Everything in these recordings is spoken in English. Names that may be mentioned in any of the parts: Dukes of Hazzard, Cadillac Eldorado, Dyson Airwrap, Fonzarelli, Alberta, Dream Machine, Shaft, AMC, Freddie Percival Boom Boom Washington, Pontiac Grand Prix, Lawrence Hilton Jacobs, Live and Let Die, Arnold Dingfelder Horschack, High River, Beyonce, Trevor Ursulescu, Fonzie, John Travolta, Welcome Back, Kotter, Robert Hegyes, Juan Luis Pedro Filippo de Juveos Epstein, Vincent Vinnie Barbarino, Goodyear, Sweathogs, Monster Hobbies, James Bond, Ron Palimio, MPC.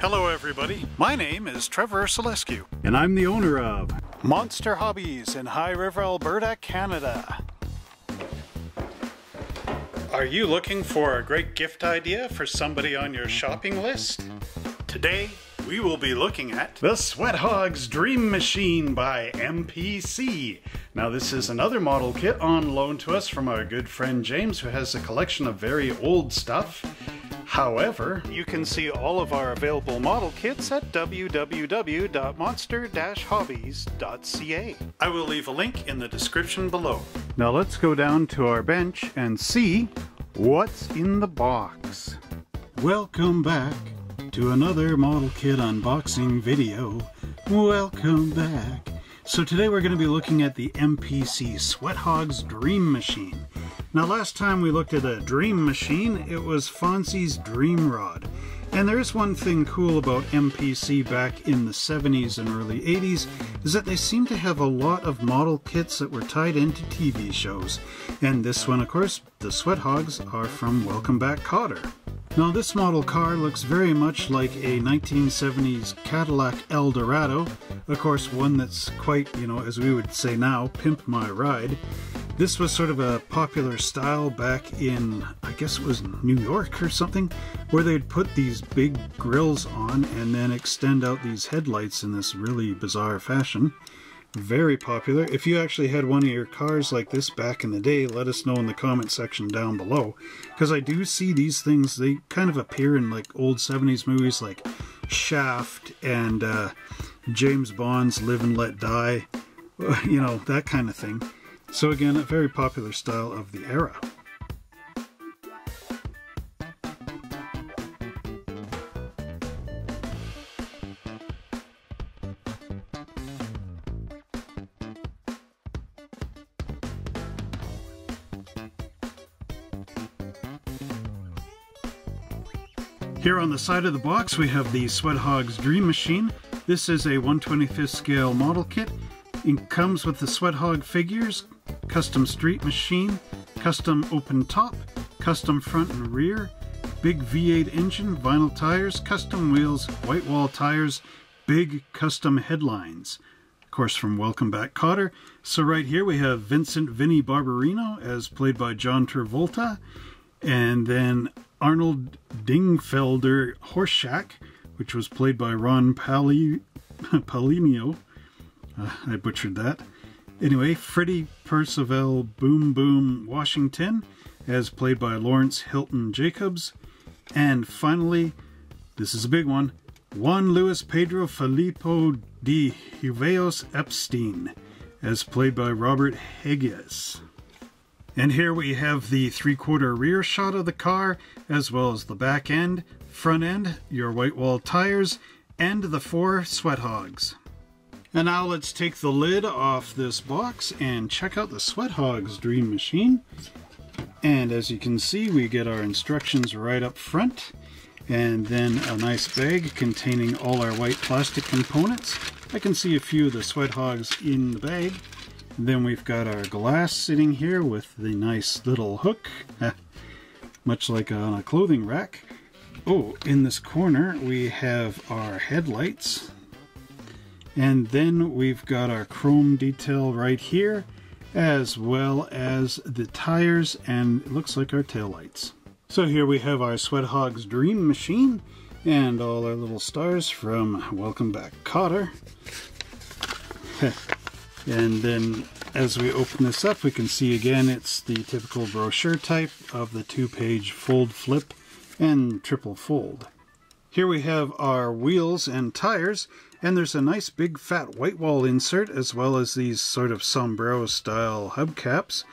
Hello everybody, my name is Trevor Ursulescu. And I'm the owner of Monster Hobbies in High River, Alberta, Canada. Are you looking for a great gift idea for somebody on your shopping list? Today, we will be looking at the Sweathogs Dream Machine by MPC. Now this is another model kit on loan to us from our good friend James, who has a collection of very old stuff. However, you can see all of our available model kits at www.monster-hobbies.ca. I will leave a link in the description below. Now let's go down to our bench and see what's in the box. Welcome back to another model kit unboxing video. Welcome back. So today we're going to be looking at the MPC Sweathogs Dream Machine. Now last time we looked at a Dream Machine, it was Fonzie's Dream Rod. And there is one thing cool about MPC back in the 70s and early 80s, is that they seem to have a lot of model kits that were tied into TV shows. And this one, of course, the Sweathogs, are from Welcome Back, Kotter. Now this model car looks very much like a 1970s Cadillac Eldorado, of course one that's quite, you know, as we would say now, pimp my ride. This was sort of a popular style back in, I guess it was New York or something, where they'd put these big grills on and then extend out these headlights in this really bizarre fashion. Very popular. If you actually had one of your cars like this back in the day, let us know in the comment section down below, because I do see these things. They kind of appear in like old 70s movies like Shaft and James Bond's Live and Let Die, you know, that kind of thing. So again, a very popular style of the era. Here on the side of the box we have the Sweathogs Dream Machine. This is a 1/25th scale model kit. It comes with the Sweathog figures, custom street machine, custom open top, custom front and rear, big V8 engine, vinyl tires, custom wheels, white wall tires, big custom headlines. Of course from Welcome Back, Kotter. So right here we have Vincent Vinnie Barbarino as played by John Travolta, and then Arnold Dingfelder Horschack, which was played by Ron Palimio. I butchered that. Anyway, Freddie Percival Boom Boom Washington, as played by Lawrence Hilton Jacobs. And finally, this is a big one, Juan Luis Pedro Filippo de Juveos Epstein, as played by Robert Hegyes. And here we have the 3/4 rear shot of the car, as well as the back end, front end, your white wall tires, and the 4 Sweathogs. And now let's take the lid off this box and check out the Sweathogs Dream Machine. And as you can see, we get our instructions right up front, and then a nice bag containing all our white plastic components. I can see a few of the Sweathogs in the bag. Then we've got our glass sitting here with the nice little hook, much like on a clothing rack. Oh, in this corner we have our headlights, and then we've got our chrome detail right here, as well as the tires, and it looks like our taillights. So here we have our Sweathogs Dream Machine and all our little stars from Welcome Back, Kotter. And then as we open this up, we can see again it's the typical brochure type of the 2-page fold flip and triple fold. Here we have our wheels and tires, and there's a nice big fat white wall insert, as well as these sort of sombrero style hubcaps.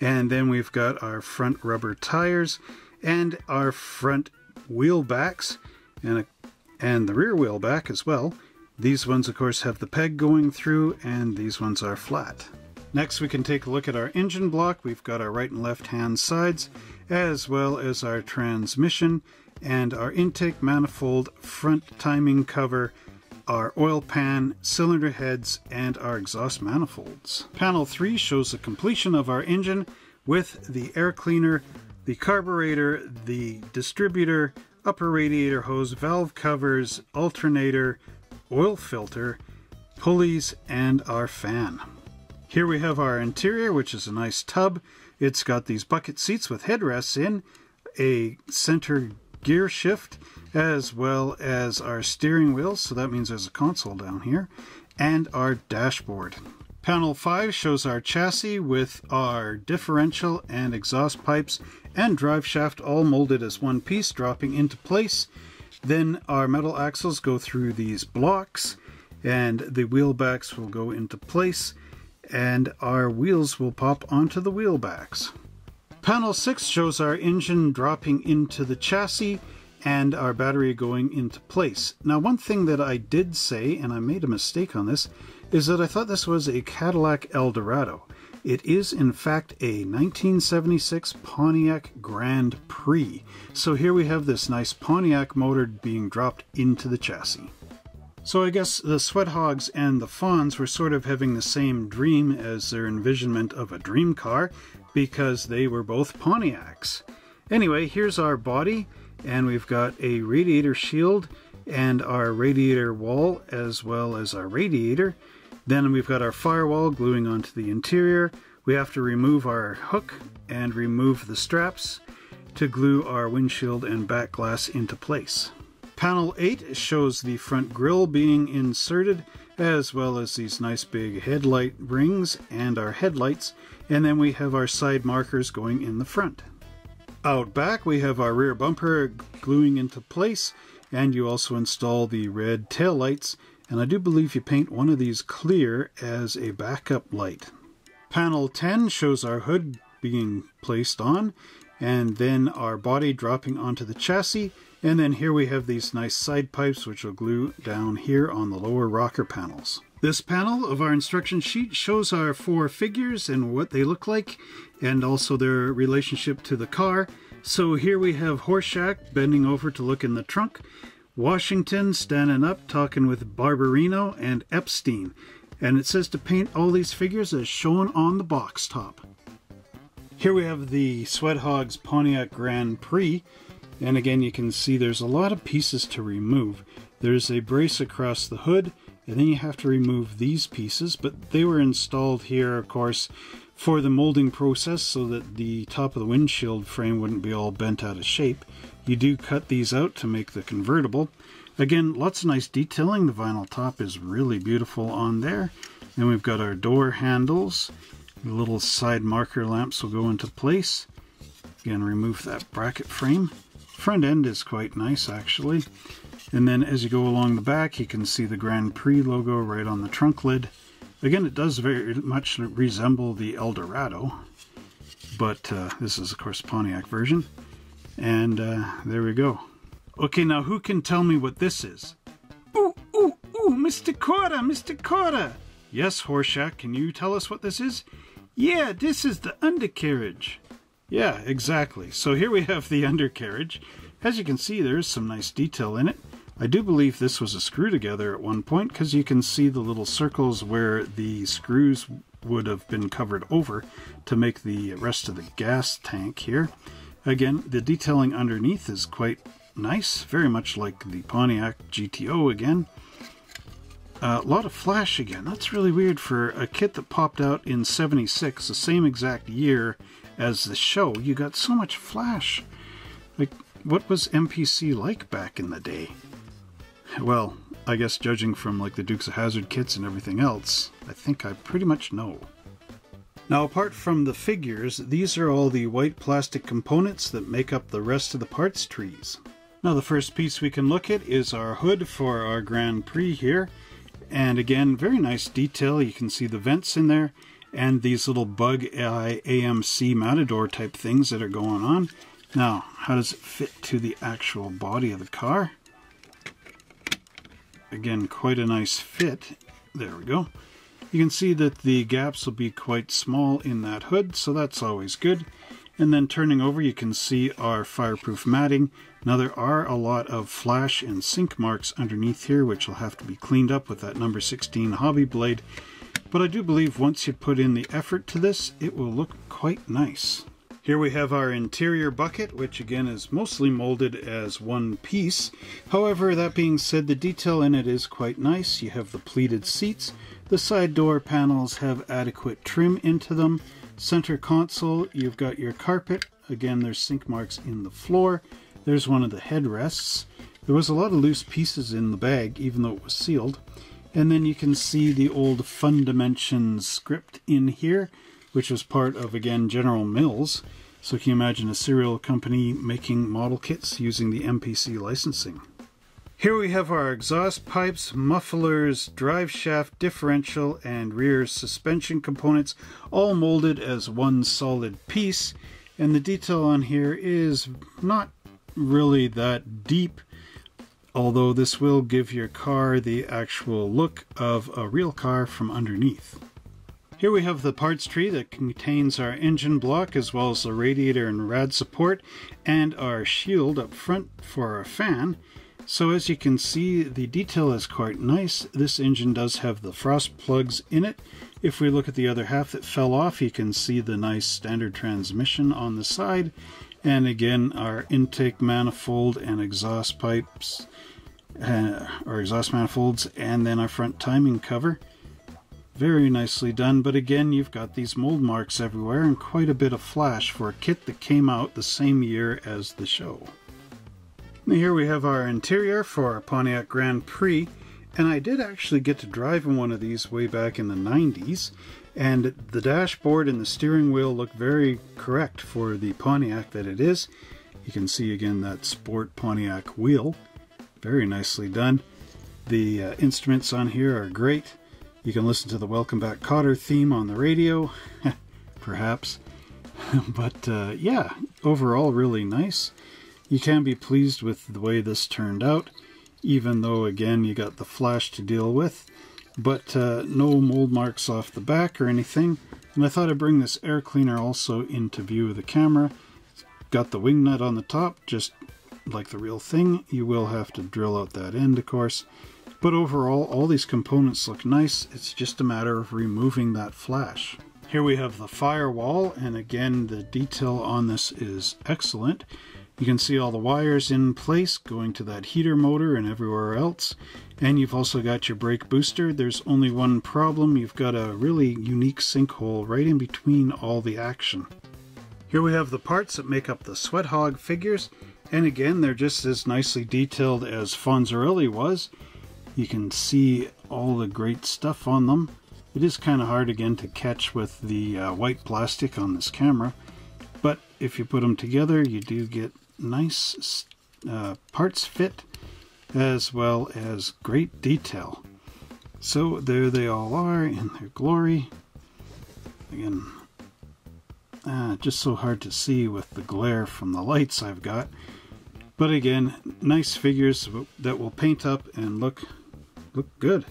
And then we've got our front rubber tires and our front wheel backs and the rear wheel back as well. These ones, of course, have the peg going through, and these ones are flat. Next, we can take a look at our engine block. We've got our right and left-hand sides, as well as our transmission, and our intake manifold, front timing cover, our oil pan, cylinder heads, and our exhaust manifolds. Panel 3 shows the completion of our engine with the air cleaner, the carburetor, the distributor, upper radiator hose, valve covers, alternator, oil filter, pulleys, and our fan. Here we have our interior, which is a nice tub. It's got these bucket seats with headrests in, a center gear shift, as well as our steering wheel, so that means there's a console down here, and our dashboard. Panel 5 shows our chassis with our differential and exhaust pipes and drive shaft all molded as one piece, dropping into place. Then our metal axles go through these blocks, and the wheel backs will go into place, and our wheels will pop onto the wheel backs. Panel 6 shows our engine dropping into the chassis and our battery going into place. Now, one thing that I did say, and I made a mistake on this, is that I thought this was a Cadillac Eldorado. It is, in fact, a 1976 Pontiac Grand Prix. So here we have this nice Pontiac motor being dropped into the chassis. So I guess the Sweathogs and the Fonz were sort of having the same dream as their envisionment of a dream car, because they were both Pontiacs. Anyway, here's our body, and we've got a radiator shield and our radiator wall, as well as our radiator. Then we've got our firewall gluing onto the interior. We have to remove our hook and remove the straps to glue our windshield and back glass into place. Panel 8 shows the front grille being inserted, as well as these nice big headlight rings and our headlights, and then we have our side markers going in the front. Out back we have our rear bumper gluing into place, and you also install the red taillights, and I do believe you paint one of these clear as a backup light. Panel 10 shows our hood being placed on, and then our body dropping onto the chassis, and then here we have these nice side pipes which will glue down here on the lower rocker panels. This panel of our instruction sheet shows our four figures and what they look like, and also their relationship to the car. So here we have Horschack bending over to look in the trunk, Washington standing up talking with Barbarino, and Epstein. And it says to paint all these figures as shown on the box top. Here we have the Sweathogs Pontiac Grand Prix, and again you can see there's a lot of pieces to remove. There's a brace across the hood, and then you have to remove these pieces, but they were installed here, of course, for the molding process so that the top of the windshield frame wouldn't be all bent out of shape. You do cut these out to make the convertible. Again, lots of nice detailing. The vinyl top is really beautiful on there. Then we've got our door handles. The little side marker lamps will go into place. Again, remove that bracket frame. Front end is quite nice, actually. And then as you go along the back, you can see the Grand Prix logo right on the trunk lid. Again, it does very much resemble the Eldorado, but this is, of course, the Pontiac version. And there we go. Okay, now who can tell me what this is? Ooh, ooh, ooh, Mr. Kotter, Mr. Kotter! Yes, Horschack, can you tell us what this is? Yeah, this is the undercarriage. Yeah, exactly. So here we have the undercarriage. As you can see, there is some nice detail in it. I do believe this was a screw together at one point, because you can see the little circles where the screws would have been covered over to make the rest of the gas tank here. Again, the detailing underneath is quite nice, very much like the Pontiac GTO again. A lot of flash again. That's really weird for a kit that popped out in '76, the same exact year as the show. You got so much flash. Like, what was MPC like back in the day? Well, I guess judging from like the Dukes of Hazzard kits and everything else, I think I pretty much know. Now, apart from the figures, these are all the white plastic components that make up the rest of the parts trees. Now, the first piece we can look at is our hood for our Grand Prix here. And again, very nice detail. You can see the vents in there and these little bug eye AMC Matador type things that are going on. Now, how does it fit to the actual body of the car? Again, quite a nice fit. There we go. You can see that the gaps will be quite small in that hood, so that's always good. And then turning over, you can see our fireproof matting. Now, there are a lot of flash and sink marks underneath here, which will have to be cleaned up with that number 16 hobby blade. But I do believe once you put in the effort to this, it will look quite nice. Here we have our interior bucket, which again is mostly molded as one piece. However, that being said, the detail in it is quite nice. You have the pleated seats, the side door panels have adequate trim into them, center console, you've got your carpet, again there's sink marks in the floor, there's one of the headrests. There was a lot of loose pieces in the bag, even though it was sealed. And then you can see the old Fun Dimensions script in here, which was part of, again, General Mills. So can you imagine a cereal company making model kits using the MPC licensing? Here we have our exhaust pipes, mufflers, drive shaft, differential, and rear suspension components, all molded as one solid piece. And the detail on here is not really that deep, although this will give your car the actual look of a real car from underneath. Here we have the parts tree that contains our engine block as well as the radiator and rad support and our shield up front for our fan. So as you can see, the detail is quite nice. This engine does have the frost plugs in it. If we look at the other half that fell off, you can see the nice standard transmission on the side. And again, our intake manifold and exhaust pipes, or exhaust manifolds, and then our front timing cover. Very nicely done, but again, you've got these mold marks everywhere and quite a bit of flash for a kit that came out the same year as the show. Now here we have our interior for our Pontiac Grand Prix, and I did actually get to drive in one of these way back in the 90s. And the dashboard and the steering wheel look very correct for the Pontiac that it is. You can see again that sport Pontiac wheel. Very nicely done. The instruments on here are great. You can listen to the Welcome Back Kotter theme on the radio, perhaps. But yeah, overall really nice. You can be pleased with the way this turned out, even though again you got the flash to deal with. But no mold marks off the back or anything. And I thought I'd bring this air cleaner also into view of the camera. It's got the wing nut on the top, just like the real thing. You will have to drill out that end, of course. But overall, all these components look nice. It's just a matter of removing that flash. Here we have the firewall, and again, the detail on this is excellent. You can see all the wires in place going to that heater motor and everywhere else. And you've also got your brake booster. There's only one problem. You've got a really unique sinkhole right in between all the action. Here we have the parts that make up the Sweathog figures. And again, they're just as nicely detailed as Fonzarelli was. You can see all the great stuff on them. It is kind of hard again to catch with the white plastic on this camera. But if you put them together, you do get nice parts fit as well as great detail. So there they all are in their glory. Again, just so hard to see with the glare from the lights I've got, but again, nice figures that will paint up and look good.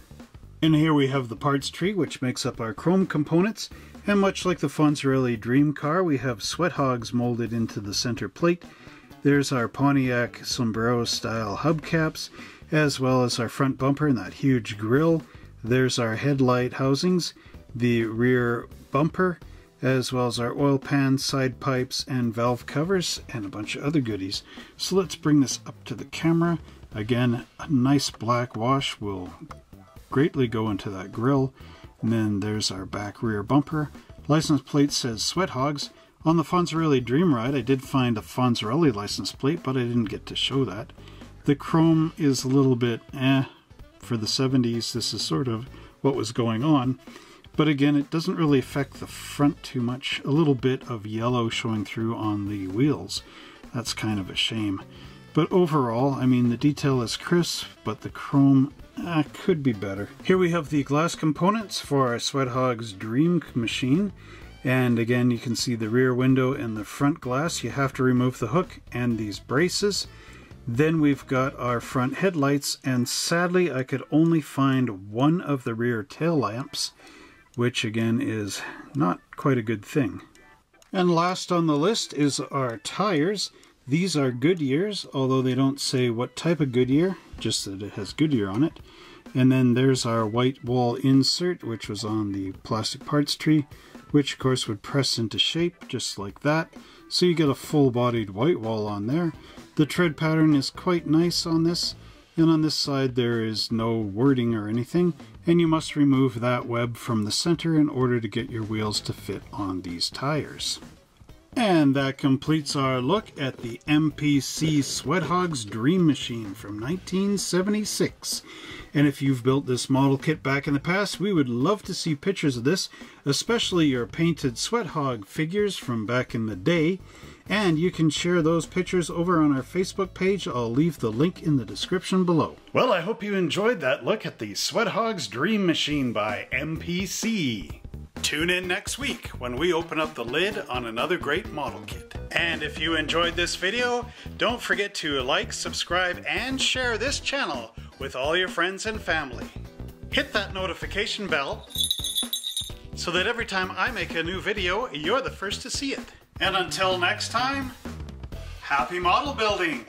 And here we have the parts tree, which makes up our chrome components. And much like the Fonzarelli Dream Car, we have Sweathogs molded into the center plate. There's our Pontiac sombrero-style hubcaps, as well as our front bumper and that huge grille. There's our headlight housings, the rear bumper, as well as our oil pan, side pipes, and valve covers, and a bunch of other goodies. So let's bring this up to the camera. Again, a nice black wash will greatly go into that grille. And then there's our back rear bumper. License plate says Sweathogs. On the Fonzarelli Dream Ride, I did find a Fonzarelli license plate, but I didn't get to show that. The chrome is a little bit for the 70s. This is sort of what was going on. But again, it doesn't really affect the front too much. A little bit of yellow showing through on the wheels. That's kind of a shame. But overall, I mean, the detail is crisp, but the chrome could be better. Here we have the glass components for our Sweathogs Dream Machine. And again, you can see the rear window and the front glass. You have to remove the hook and these braces. Then we've got our front headlights. And sadly, I could only find one of the rear tail lamps, which again is not quite a good thing. And last on the list is our tires. These are Goodyears, although they don't say what type of Goodyear, just that it has Goodyear on it. And then there's our white wall insert, which was on the plastic parts tree, which of course would press into shape just like that, so you get a full-bodied white wall on there. The tread pattern is quite nice on this, and on this side there is no wording or anything, and you must remove that web from the center in order to get your wheels to fit on these tires. And that completes our look at the MPC Sweathogs Dream Machine from 1976. And if you've built this model kit back in the past, we would love to see pictures of this, especially your painted Sweathog figures from back in the day. And you can share those pictures over on our Facebook page. I'll leave the link in the description below. Well, I hope you enjoyed that look at the Sweathogs Dream Machine by MPC. Tune in next week when we open up the lid on another great model kit. And if you enjoyed this video, don't forget to like, subscribe, and share this channel with all your friends and family. Hit that notification bell so that every time I make a new video, you're the first to see it. And until next time, happy model building!